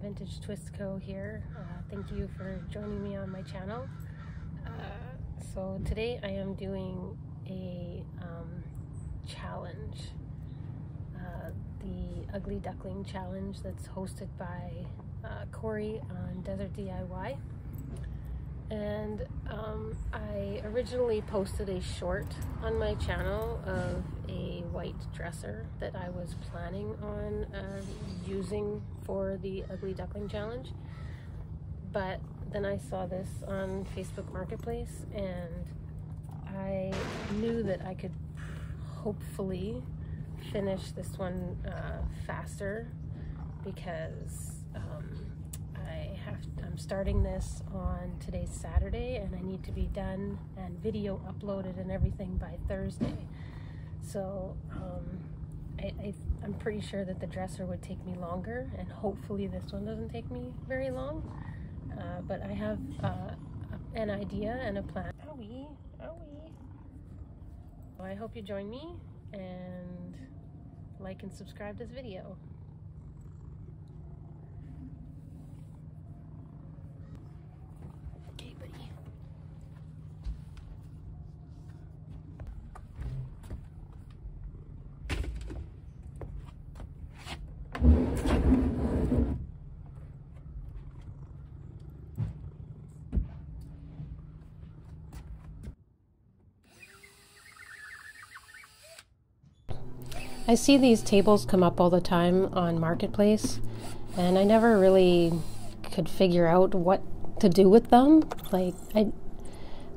Vintage Twist Co here. Thank you for joining me on my channel. So today I am doing a challenge, the Ugly Duckling Challenge that's hosted by Cory on Desert DIY. And I originally posted a short on my channel of a white dresser that I was planning on using for the Ugly Duckling Challenge. But then I saw this on Facebook Marketplace and I knew that I could hopefully finish this one faster because I'm starting this on today's Saturday and I need to be done and video uploaded and everything by Thursday. So I'm pretty sure that the dresser would take me longer, and hopefully this one doesn't take me very long. But I have an idea and a plan. Owie, owie. Well, I hope you join me and like and subscribe this video. I see these tables come up all the time on Marketplace, and I never really could figure out what to do with them. Like,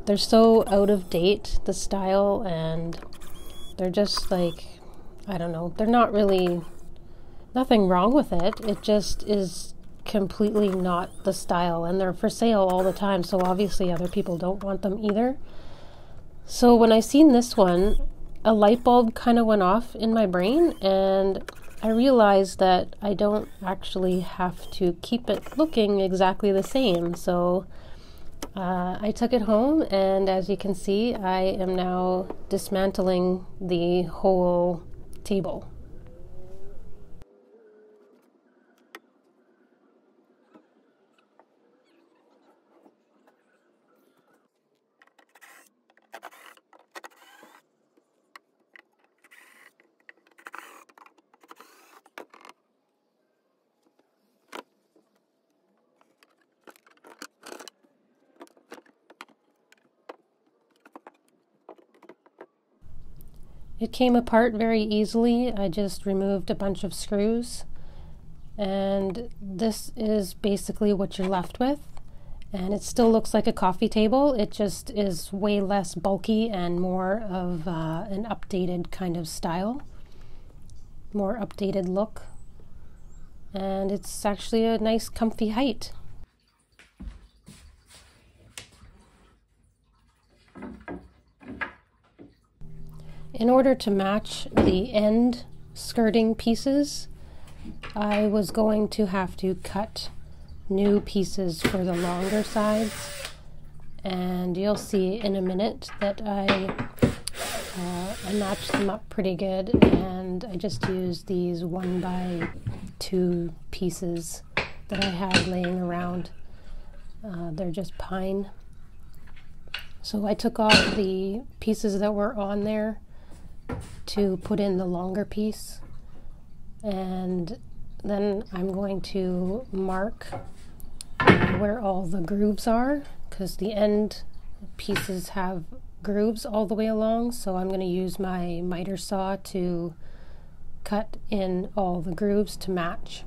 they're so out of date, the style, and they're just like, I don't know, they're not really, nothing wrong with it. It just is completely not the style, and they're for sale all the time, so obviously other people don't want them either. So when I seen this one, a light bulb kind of went off in my brain, and I realized that I don't actually have to keep it looking exactly the same. So I took it home, and as you can see, I am now dismantling the whole table. It came apart very easily. I just removed a bunch of screws, and this is basically what you're left with. And it still looks like a coffee table. It just is way less bulky and more of an updated kind of style, more updated look. And it's actually a nice comfy height. In order to match the end skirting pieces, I was going to have to cut new pieces for the longer sides, and you'll see in a minute that I matched them up pretty good, and I just used these 1x2 pieces that I had laying around. They're just pine. So I took off the pieces that were on there to put in the longer piece, and then I'm going to mark where all the grooves are, because the end pieces have grooves all the way along, so I'm going to use my miter saw to cut in all the grooves to match.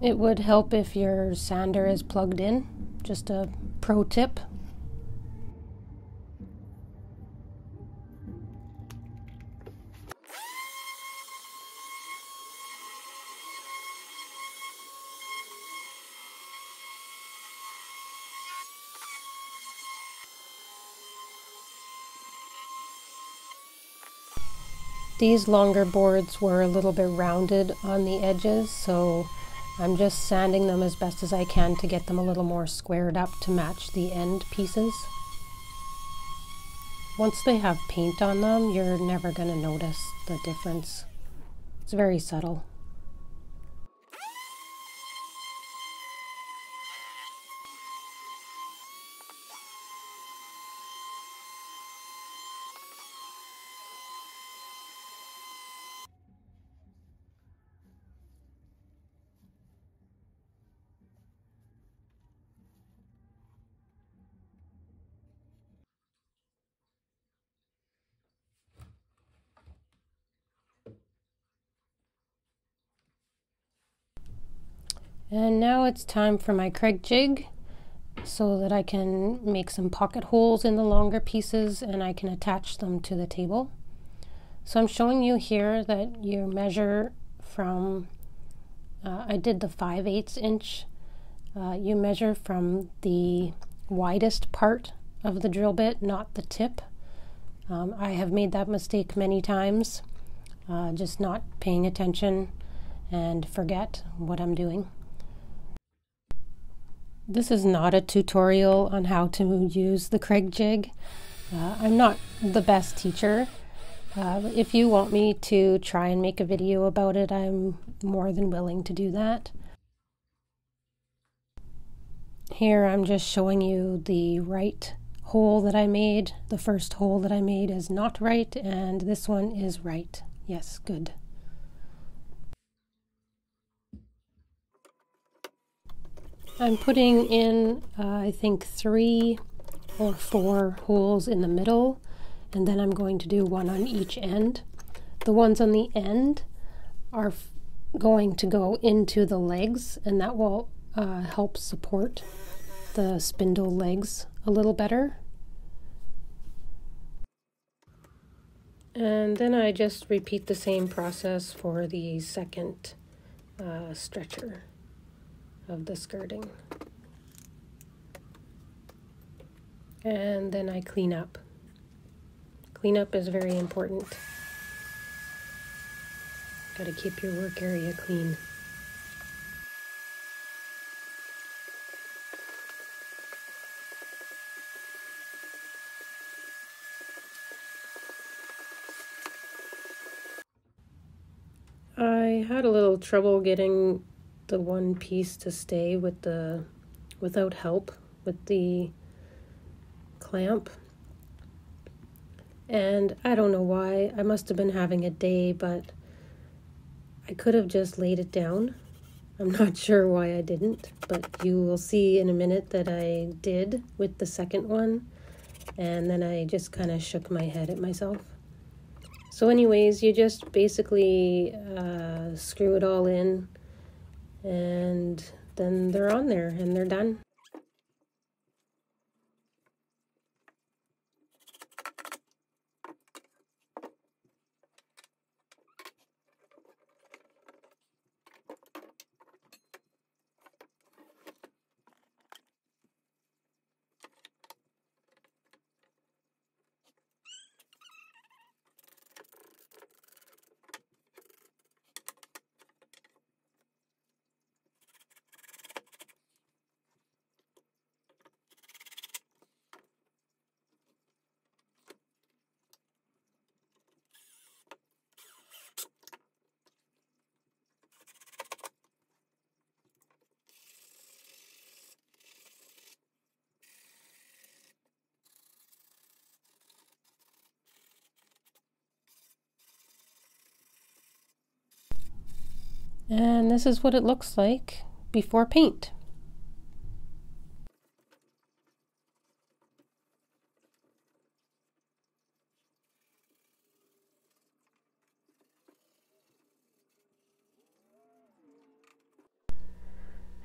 It would help if your sander is plugged in, just a pro tip. These longer boards were a little bit rounded on the edges, so I'm just sanding them as best as I can to get them a little more squared up to match the end pieces. Once they have paint on them, you're never going to notice the difference. It's very subtle. And now it's time for my Kreg jig so that I can make some pocket holes in the longer pieces and I can attach them to the table. So I'm showing you here that you measure from, I did the 5/8 inch, you measure from the widest part of the drill bit, not the tip. I have made that mistake many times, just not paying attention and forget what I'm doing. This is not a tutorial on how to use the Kreg jig. I'm not the best teacher. If you want me to try and make a video about it, I'm more than willing to do that. Here I'm just showing you the right hole that I made. The first hole that I made is not right, and this one is right. Yes, good. I'm putting in, I think, 3 or 4 holes in the middle, and then I'm going to do one on each end. The ones on the end are going to go into the legs, and that will help support the spindle legs a little better. And then I just repeat the same process for the second stretcher of the skirting, and then I clean up. Cleanup is very important. Gotta keep your work area clean. I had a little trouble getting the one piece to stay with the without help with the clamp, and I don't know why. I must have been having a day, but I could have just laid it down. I'm not sure why I didn't, but you will see in a minute that I did with the second one, and then I just kind of shook my head at myself. So anyways, you just basically screw it all in, and then they're on there and they're done. And this is what it looks like before paint.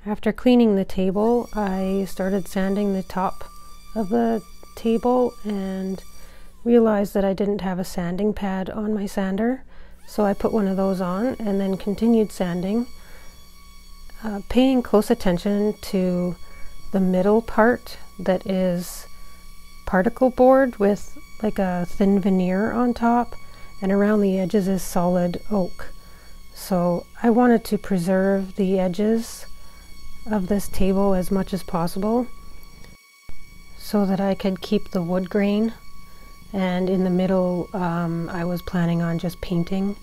After cleaning the table, I started sanding the top of the table and realized that I didn't have a sanding pad on my sander, so I put one of those on and then continued sanding, paying close attention to the middle part that is particle board with like a thin veneer on top, and around the edges is solid oak. So I wanted to preserve the edges of this table as much as possible so that I could keep the wood grain, and in the middle I was planning on just painting,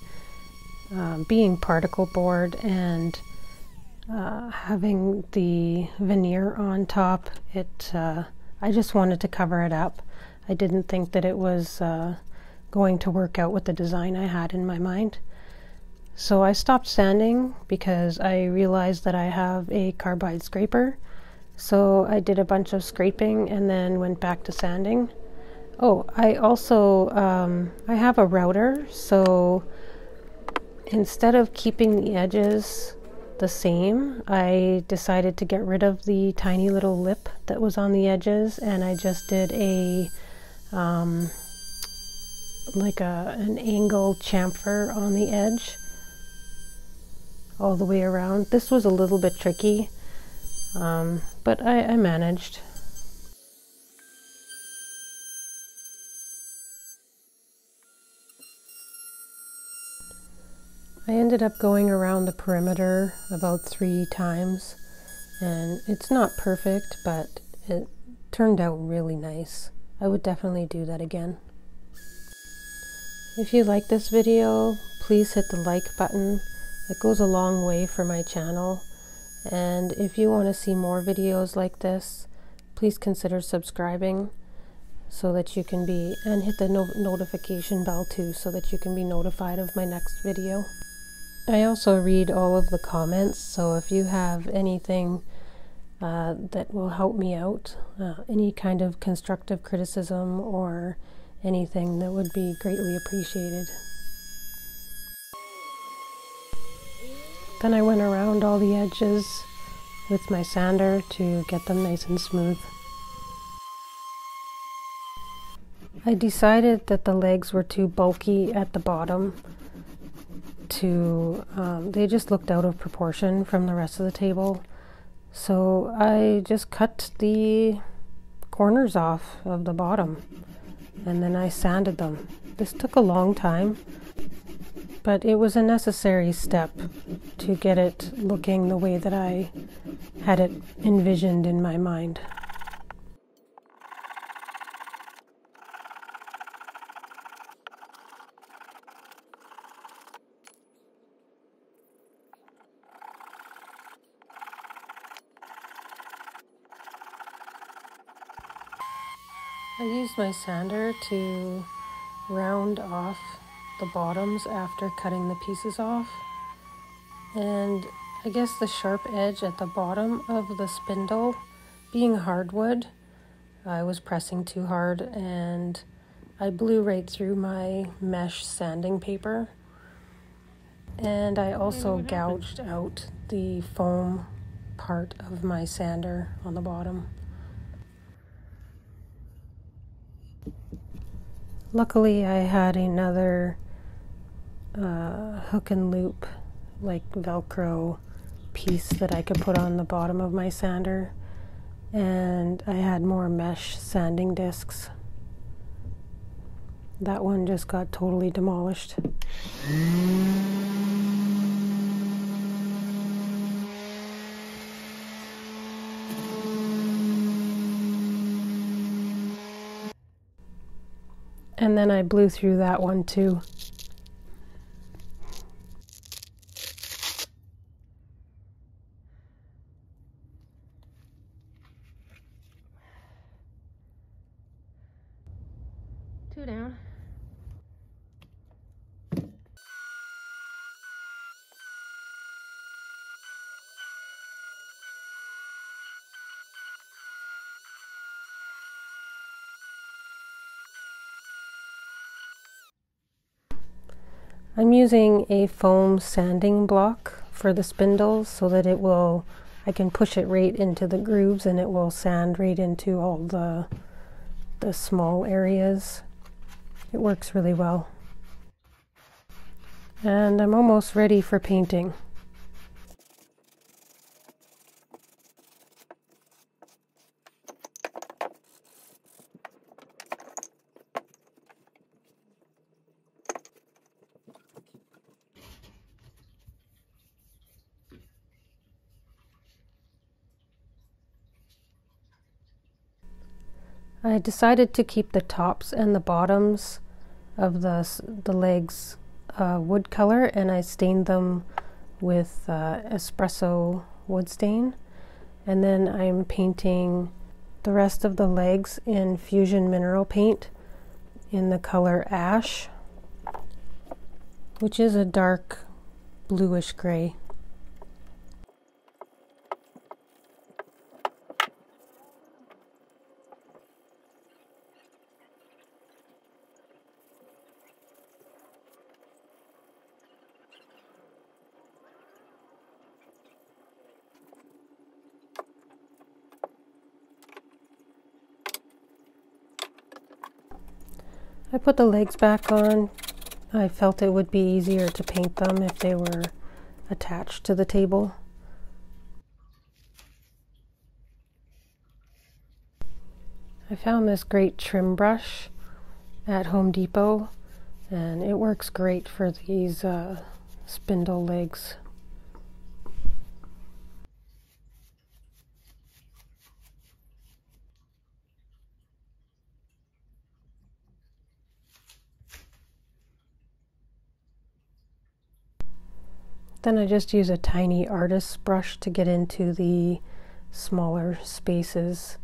being particle board and having the veneer on top. I just wanted to cover it up. I didn't think that it was going to work out with the design I had in my mind. So I stopped sanding because I realized that I have a carbide scraper. So I did a bunch of scraping and then went back to sanding. Oh, I also, I have a router, so instead of keeping the edges the same, I decided to get rid of the tiny little lip that was on the edges, and I just did a, an angle chamfer on the edge all the way around. This was a little bit tricky, but I managed. I ended up going around the perimeter about 3 times, and it's not perfect, but it turned out really nice. I would definitely do that again. If you like this video, please hit the like button. It goes a long way for my channel, and if you want to see more videos like this, please consider subscribing so that you can be, and hit the notification bell too, so that you can be notified of my next video. I also read all of the comments, so if you have anything that will help me out, any kind of constructive criticism or anything, that would be greatly appreciated. Then I went around all the edges with my sander to get them nice and smooth. I decided that the legs were too bulky at the bottom. They just looked out of proportion from the rest of the table, so I just cut the corners off of the bottom and then I sanded them. This took a long time, but it was a necessary step to get it looking the way that I had it envisioned in my mind. I used my sander to round off the bottoms after cutting the pieces off, and I guess the sharp edge at the bottom of the spindle being hardwood, I was pressing too hard and I blew right through my mesh sanding paper, and I also gouged out the foam part of my sander on the bottom. Luckily, I had another hook and loop, like Velcro piece that I could put on the bottom of my sander, and I had more mesh sanding discs. That one just got totally demolished. And then I blew through that one too. Two down. I'm using a foam sanding block for the spindles so that it will, I I can push it right into the grooves and it will sand right into all the small areas. It works really well. And I'm almost ready for painting. I decided to keep the tops and the bottoms of the legs wood color, and I stained them with espresso wood stain, and then I'm painting the rest of the legs in Fusion Mineral Paint in the color Ash, which is a dark bluish gray. I put the legs back on. I felt it would be easier to paint them if they were attached to the table. I found this great trim brush at Home Depot, and it works great for these spindle legs. Then I just use a tiny artist's brush to get into the smaller spaces.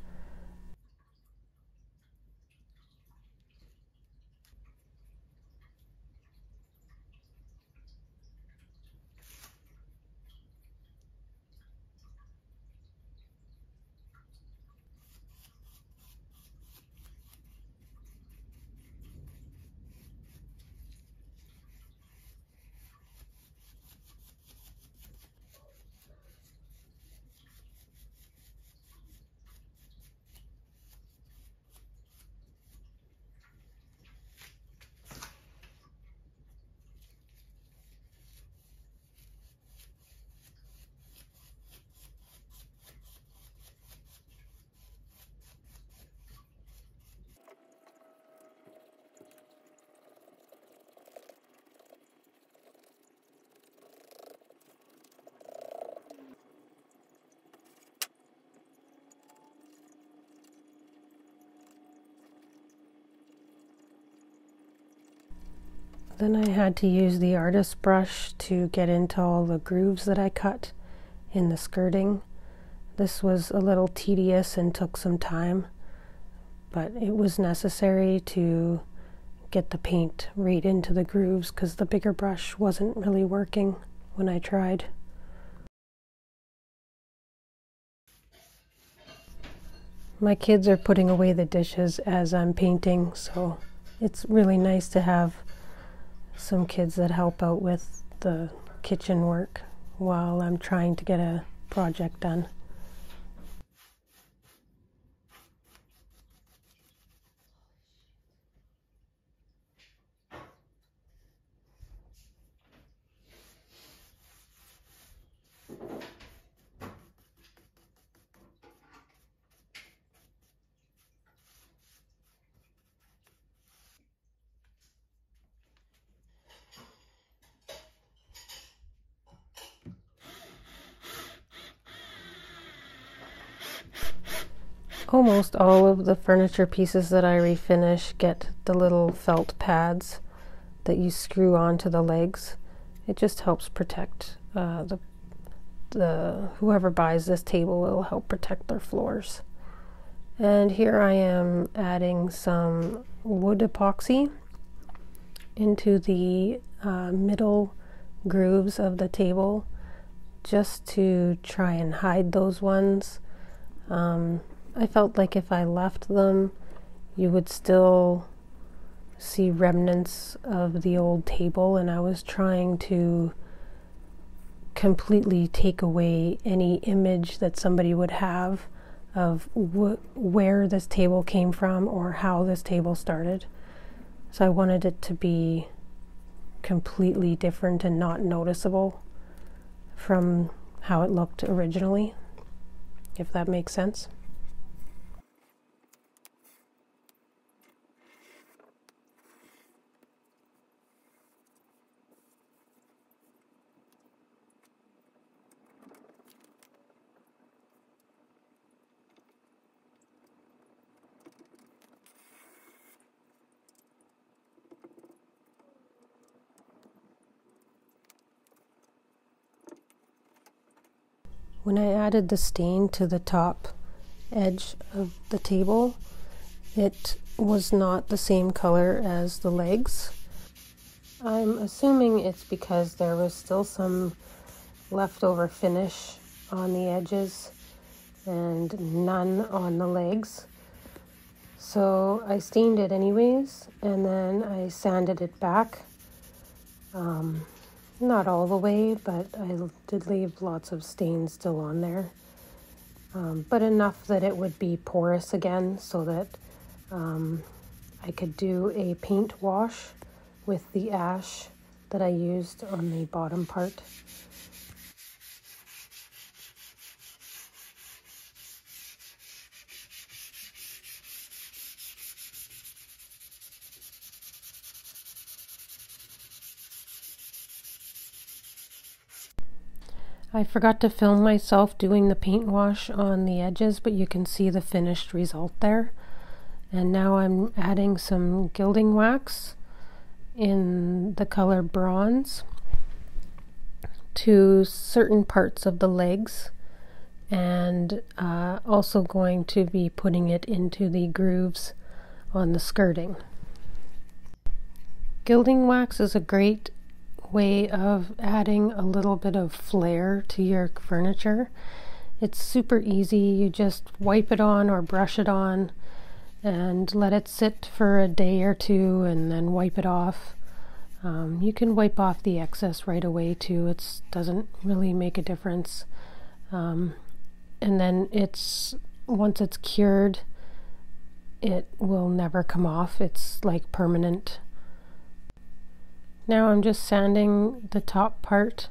Then I had to use the artist brush to get into all the grooves that I cut in the skirting. This was a little tedious and took some time, but it was necessary to get the paint right into the grooves because the bigger brush wasn't really working when I tried. My kids are putting away the dishes as I'm painting, so it's really nice to have some kids that help out with the kitchen work while I'm trying to get a project done. Almost all of the furniture pieces that I refinish get the little felt pads that you screw onto the legs. It just helps protect whoever buys this table, it'll help protect their floors. And here I am adding some wood epoxy into the middle grooves of the table just to try and hide those ones. I felt like if I left them, you would still see remnants of the old table, and I was trying to completely take away any image that somebody would have of where this table came from or how this table started. So I wanted it to be completely different and not noticeable from how it looked originally, if that makes sense. When I added the stain to the top edge of the table, it was not the same color as the legs. I'm assuming it's because there was still some leftover finish on the edges and none on the legs. So I stained it anyways, and then I sanded it back. Not all the way, but I did leave lots of stains still on there, but enough that it would be porous again, so that I could do a paint wash with the ash that I used on the bottom part. I forgot to film myself doing the paint wash on the edges, but you can see the finished result there. And now I'm adding some gilding wax in the color bronze to certain parts of the legs, and also going to be putting it into the grooves on the skirting. Gilding wax is a great way of adding a little bit of flair to your furniture. It's super easy. You just wipe it on or brush it on and let it sit for a day or two and then wipe it off. You can wipe off the excess right away too. It doesn't really make a difference. And then once it's cured, it will never come off. It's like permanent. Now I'm just sanding the top part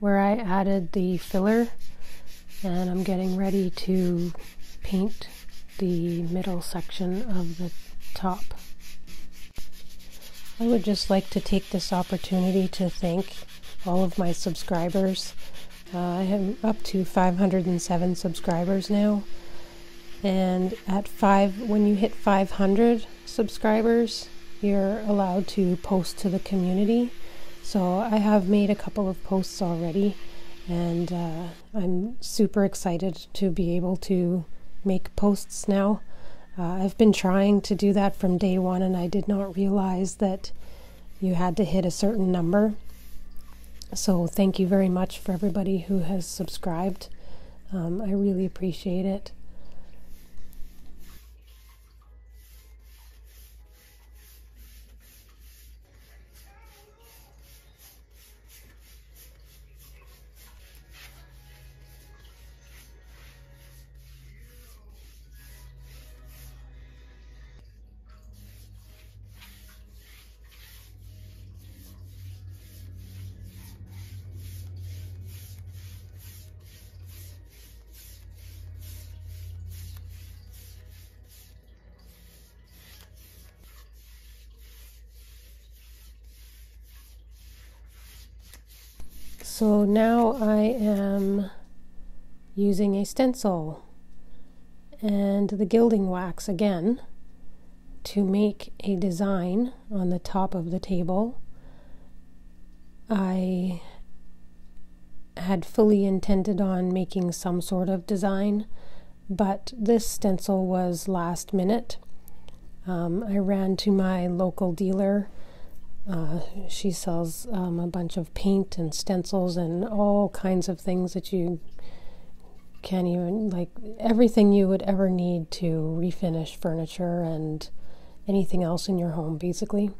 where I added the filler, and I'm getting ready to paint the middle section of the top. I would just like to take this opportunity to thank all of my subscribers. I am up to 507 subscribers now, and when you hit 500 subscribers, you're allowed to post to the community. So I have made a couple of posts already, and I'm super excited to be able to make posts now. I've been trying to do that from day one, and I did not realize that you had to hit a certain number. So thank you very much for everybody who has subscribed. I really appreciate it. So now I am using a stencil and the gilding wax again to make a design on the top of the table. I had fully intended on making some sort of design, but this stencil was last minute. I ran to my local dealer. She sells a bunch of paint and stencils and all kinds of things that you can't even, like, everything you would ever need to refinish furniture and anything else in your home, basically.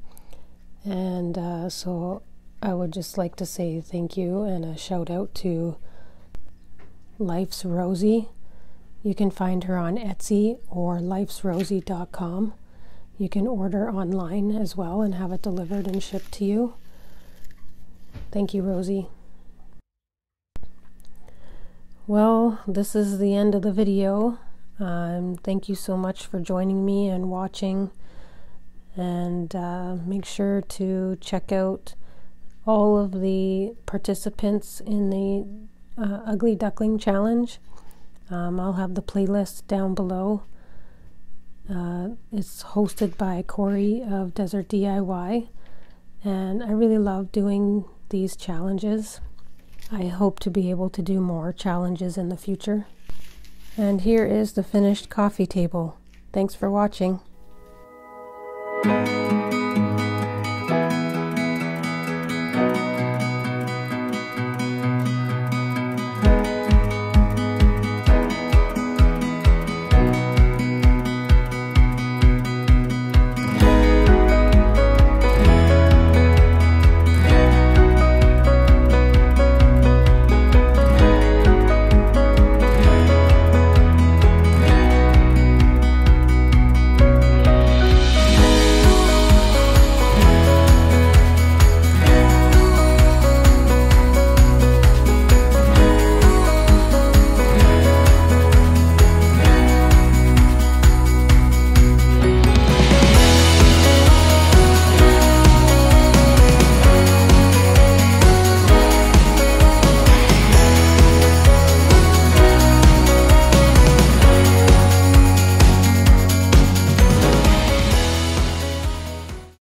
And so I would just like to say thank you and a shout out to Life's Rosie. You can find her on Etsy or lifesrosie.com. You can order online as well and have it delivered and shipped to you. Thank you, Rosie. Well, this is the end of the video. Thank you so much for joining me and watching. And make sure to check out all of the participants in the Ugly Duckling Challenge. I'll have the playlist down below. It's hosted by Cory of Desert DIY, and I really love doing these challenges. I hope to be able to do more challenges in the future. And here is the finished coffee table. Thanks for watching.